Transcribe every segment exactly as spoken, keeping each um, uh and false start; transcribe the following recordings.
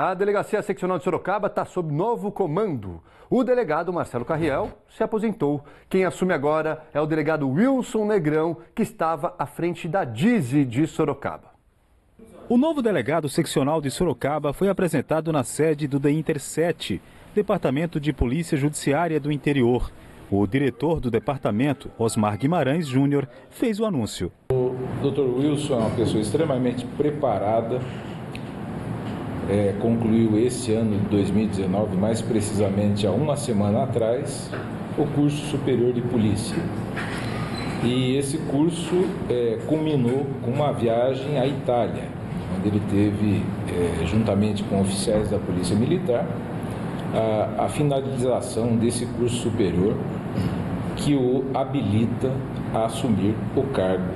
A Delegacia Seccional de Sorocaba está sob novo comando. O delegado Marcelo Carriel se aposentou. Quem assume agora é o delegado Wilson Negrão, que estava à frente da DISE de Sorocaba. O novo delegado seccional de Sorocaba foi apresentado na sede do Deinter sete, Departamento de Polícia Judiciária do Interior. O diretor do departamento, Osmar Guimarães Júnior, fez o anúncio. O doutor Wilson é uma pessoa extremamente preparada. É, concluiu esse ano de dois mil e dezenove, mais precisamente há uma semana atrás, o curso superior de polícia. E esse curso é, culminou com uma viagem à Itália, onde ele teve, é, juntamente com oficiais da Polícia Militar, a, a finalização desse curso superior que o habilita a assumir o cargo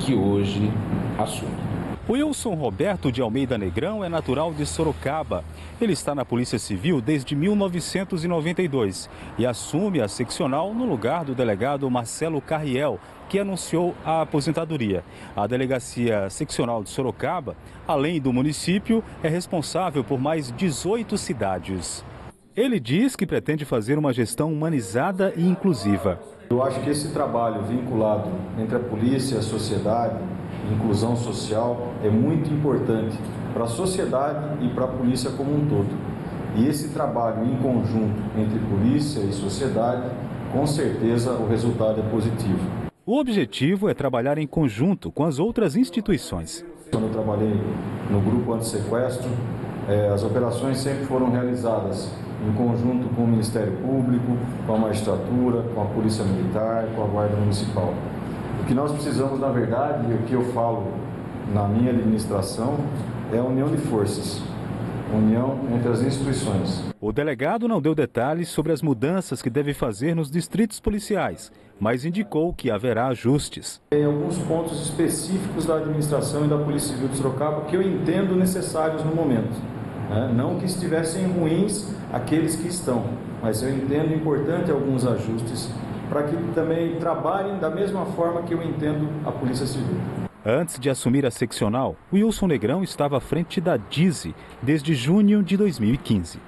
que hoje assume. Wilson Roberto de Almeida Negrão é natural de Sorocaba. Ele está na Polícia Civil desde mil novecentos e noventa e dois e assume a seccional no lugar do delegado Marcelo Carriel, que anunciou a aposentadoria. A Delegacia Seccional de Sorocaba, além do município, é responsável por mais dezoito cidades. Ele diz que pretende fazer uma gestão humanizada e inclusiva. Eu acho que esse trabalho vinculado entre a polícia e a sociedade, inclusão social, é muito importante para a sociedade e para a polícia como um todo. E esse trabalho em conjunto entre polícia e sociedade, com certeza o resultado é positivo. O objetivo é trabalhar em conjunto com as outras instituições. Quando eu trabalhei no grupo anti-sequestro, eh, as operações sempre foram realizadas em conjunto com o Ministério Público, com a magistratura, com a Polícia Militar, com a Guarda Municipal. O que nós precisamos, na verdade, e o que eu falo na minha administração, é a união de forças, união entre as instituições. O delegado não deu detalhes sobre as mudanças que deve fazer nos distritos policiais, mas indicou que haverá ajustes. Tem alguns pontos específicos da administração e da Polícia Civil de Sorocaba que eu entendo necessários no momento, né? Não que estivessem ruins aqueles que estão, mas eu entendo importante alguns ajustes, para que também trabalhem da mesma forma que eu entendo a Polícia Civil. Antes de assumir a seccional, Wilson Negrão estava à frente da DISE desde junho de dois mil e quinze.